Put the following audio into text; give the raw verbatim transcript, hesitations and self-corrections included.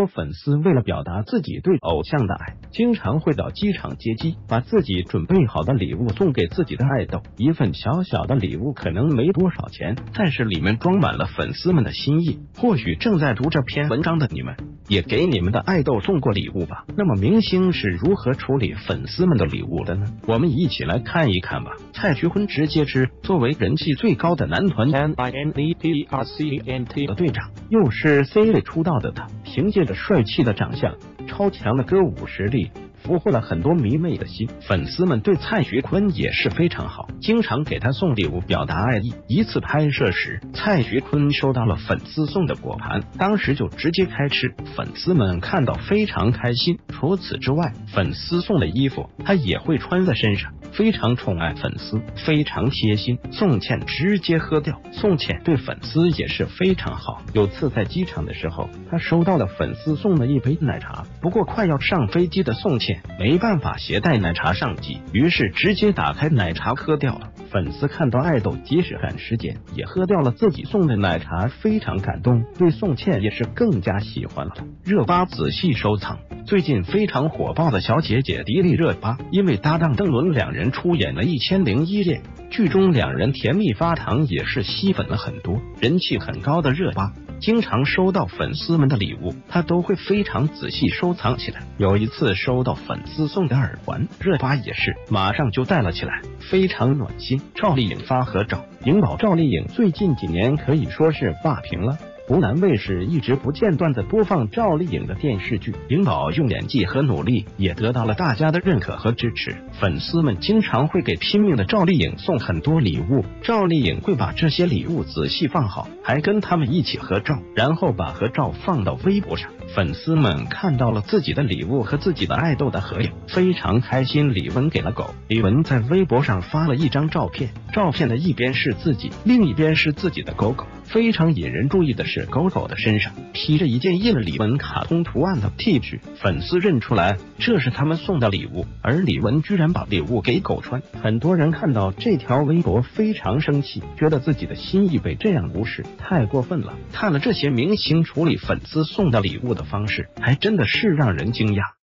多粉丝为了表达自己对偶像的爱，经常会到机场接机，把自己准备好的礼物送给自己的爱豆。一份小小的礼物可能没多少钱，但是里面装满了粉丝们的心意。或许正在读这篇文章的你们，也给你们的爱豆送过礼物吧？那么明星是如何处理粉丝们的礼物的呢？我们一起来看一看吧。蔡徐坤直接之作为人气最高的男团 N I N E P E R C E N T 的队长，又是 C 位出道的他，凭借着帅气的长相、超强的歌舞实力，俘获了很多迷妹的心。粉丝们对蔡徐坤也是非常好，经常给他送礼物表达爱意。一次拍摄时，蔡徐坤收到了粉丝送的果盘，当时就直接开吃，粉丝们看到非常开心。除此之外，粉丝送的衣服他也会穿在身上，非常宠爱粉丝，非常贴心。宋茜直接喝掉。宋茜对粉丝也是非常好，有次在机场的时候，她收到了粉丝送的一杯奶茶，不过快要上飞机的宋茜没办法携带奶茶上机，于是直接打开奶茶喝掉了。粉丝看到爱豆即使赶时间也喝掉了自己送的奶茶，非常感动，对宋茜也是更加喜欢了。热巴仔细收藏。最近非常火爆的小姐姐迪丽热巴，因为搭档邓伦两人出演了《一千零一夜》，剧中两人甜蜜发糖，也是吸粉了很多。人气很高的热巴，经常收到粉丝们的礼物，她都会非常仔细收藏起来。有一次收到粉丝送的耳环，热巴也是马上就戴了起来，非常暖心。赵丽颖发合照，颖宝赵丽颖最近几年可以说是霸屏了。湖南卫视一直不间断的播放赵丽颖的电视剧，颖宝用演技和努力也得到了大家的认可和支持。粉丝们经常会给拼命的赵丽颖送很多礼物，赵丽颖会把这些礼物仔细放好，还跟他们一起合照，然后把合照放到微博上。粉丝们看到了自己的礼物和自己的爱豆的合影，非常开心。李玟给了狗，李玟在微博上发了一张照片，照片的一边是自己，另一边是自己的狗狗。非常引人注意的是，狗狗的身上披着一件印了李玟卡通图案的 T 恤，粉丝认出来这是他们送的礼物，而李玟居然把礼物给狗穿。很多人看到这条微博非常生气，觉得自己的心意被这样无视，太过分了。看了这些明星处理粉丝送的礼物的方式，还真的是让人惊讶。